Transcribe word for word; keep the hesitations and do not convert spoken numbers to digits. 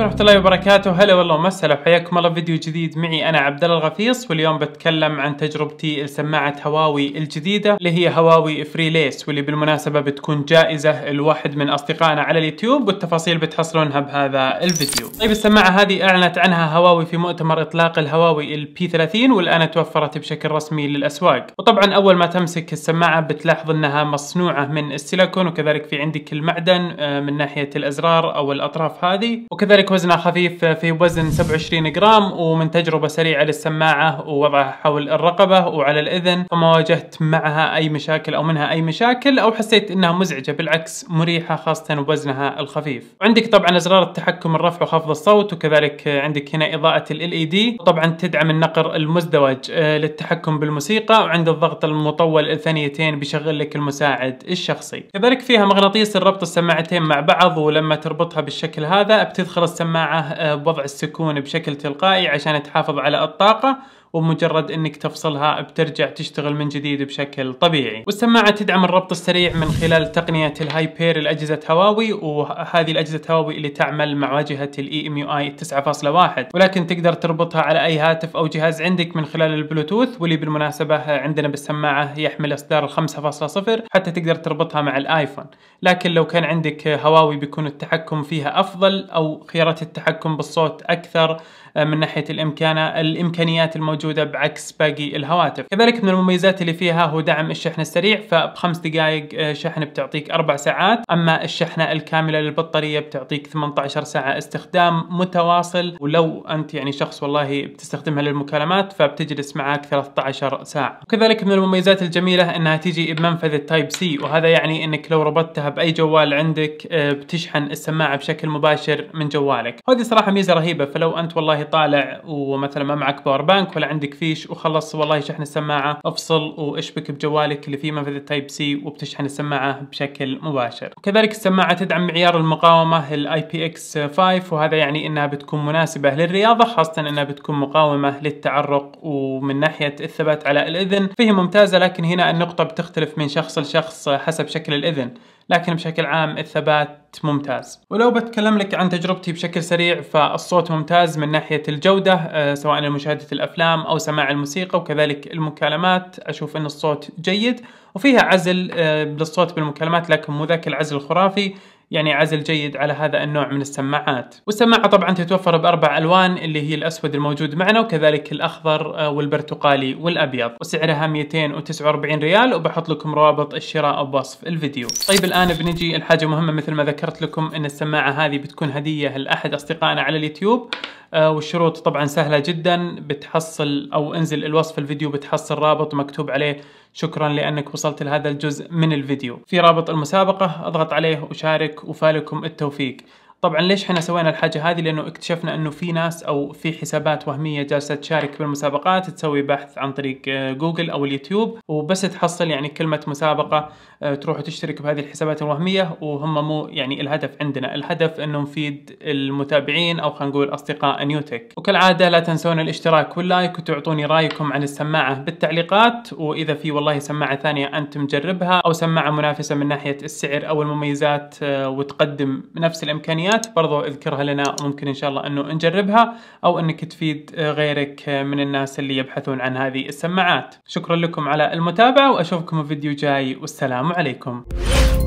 عليكم ورحمة الله وبركاته. هلا والله ومسهلا وحياكم الله فيديو جديد معي انا عبدالله الغفيص، واليوم بتكلم عن تجربتي لسماعة هواوي الجديدة اللي هي هواوي فريليس، واللي بالمناسبة بتكون جائزة لواحد من اصدقائنا على اليوتيوب، والتفاصيل بتحصلونها بهذا الفيديو. طيب السماعة هذه اعلنت عنها هواوي في مؤتمر اطلاق الهواوي البي ثلاثين، والان توفرت بشكل رسمي للاسواق. وطبعا اول ما تمسك السماعة بتلاحظ انها مصنوعة من السيليكون، وكذلك في عندك المعدن من ناحية الازرار او الاطراف هذه، وكذلك وزنها خفيف في وزن سبعة وعشرين جرام. ومن تجربة سريعة للسماعة ووضعها حول الرقبة وعلى الأذن، فما واجهت معها أي مشاكل أو منها أي مشاكل أو حسيت أنها مزعجة، بالعكس مريحة خاصة وزنها الخفيف. وعندك طبعا أزرار التحكم الرفع وخفض الصوت، وكذلك عندك هنا إضاءة ال إل إي دي، وطبعا تدعم النقر المزدوج للتحكم بالموسيقى، وعند الضغط المطول الثانيتين بيشغل لك المساعد الشخصي. كذلك فيها مغناطيس لربط السماعتين مع بعض، ولما تربطها بالشكل هذا تدخل السماعة بوضع السكون بشكل تلقائي عشان تحافظ على الطاقة، ومجرد انك تفصلها بترجع تشتغل من جديد بشكل طبيعي. والسماعة تدعم الربط السريع من خلال تقنية الهاي بير لأجهزة هواوي، وهذه الأجهزة هواوي اللي تعمل مع واجهة الاي ام يو اي تسعة فاصلة واحد، ولكن تقدر تربطها على اي هاتف او جهاز عندك من خلال البلوتوث، واللي بالمناسبة عندنا بالسماعة يحمل اصدار خمسة فاصلة صفر، حتى تقدر تربطها مع الايفون. لكن لو كان عندك هواوي بيكون التحكم فيها افضل، او خيارات التحكم بالصوت اكثر من ناحية الامكان الامكانيات الموجودة بعكس باقي الهواتف. كذلك من المميزات اللي فيها هو دعم الشحن السريع، فبخمس دقائق شحن بتعطيك أربع ساعات، أما الشحنة الكاملة للبطارية بتعطيك ثمانية عشر ساعة استخدام متواصل، ولو أنت يعني شخص والله بتستخدمها للمكالمات فبتجلس معاك ثلاثة عشر ساعة. وكذلك من المميزات الجميلة أنها تيجي بمنفذ التايب سي، وهذا يعني أنك لو ربطتها بأي جوال عندك بتشحن السماعة بشكل مباشر من جوالك. هذه صراحة ميزة رهيبة، فلو أنت والله طالع ومثلا ما معك باور بانك ولا عندك فيش وخلص والله شحن السماعة، افصل واشبك بجوالك اللي فيه منفذ التايب سي وبتشحن السماعة بشكل مباشر. وكذلك السماعة تدعم معيار المقاومة الاي بي اكس خمسة، وهذا يعني انها بتكون مناسبة للرياضة، خاصة انها بتكون مقاومة للتعرق، ومن ناحية الثبات على الاذن فهي ممتازة، لكن هنا النقطة بتختلف من شخص لشخص حسب شكل الاذن، لكن بشكل عام الثبات ممتاز. ولو بتكلم لك عن تجربتي بشكل سريع، فالصوت ممتاز من ناحية الجودة، سواء لمشاهدة الأفلام أو سماع الموسيقى، وكذلك المكالمات أشوف أن الصوت جيد، وفيها عزل للصوت بالمكالمات، لكن مو ذاك العزل الخرافي، يعني عزل جيد على هذا النوع من السماعات. والسماعة طبعا تتوفر بأربع ألوان، اللي هي الأسود الموجود معنا، وكذلك الأخضر والبرتقالي والأبيض، وسعرها مئتين وتسعة وأربعين ريال، وبحط لكم روابط الشراء بوصف الفيديو. طيب الآن بنجي الحاجة مهمة، مثل ما ذكرت لكم أن السماعة هذه بتكون هدية لأحد أصدقائنا على اليوتيوب، والشروط طبعا سهلة جدا، بتحصل أو انزل الوصف الفيديو بتحصل رابط مكتوب عليه شكرا لأنك وصلت لهذا الجزء من الفيديو، في رابط المسابقة اضغط عليه وشارك وفالكم التوفيق. طبعا ليش احنا سوينا الحاجة هذه؟ لأنه اكتشفنا أنه في ناس أو في حسابات وهمية جالسة تشارك بالمسابقات، تسوي بحث عن طريق جوجل أو اليوتيوب وبس تحصل يعني كلمة مسابقة، تروح وتشترك بهذه الحسابات الوهمية، وهم مو يعني الهدف عندنا، الهدف أنه نفيد المتابعين أو خلينا نقول أصدقاء نيوتك. وكالعادة لا تنسون الاشتراك واللايك، وتعطوني رأيكم عن السماعة بالتعليقات، وإذا في والله سماعة ثانية أنتم جربها أو سماعة منافسة من ناحية السعر أو المميزات وتقدم نفس الإمكانيات برضو اذكرها لنا، وممكن ان شاء الله انه نجربها او انك تفيد غيرك من الناس اللي يبحثون عن هذه السماعات. شكرا لكم على المتابعة، واشوفكم في فيديو جاي، والسلام عليكم.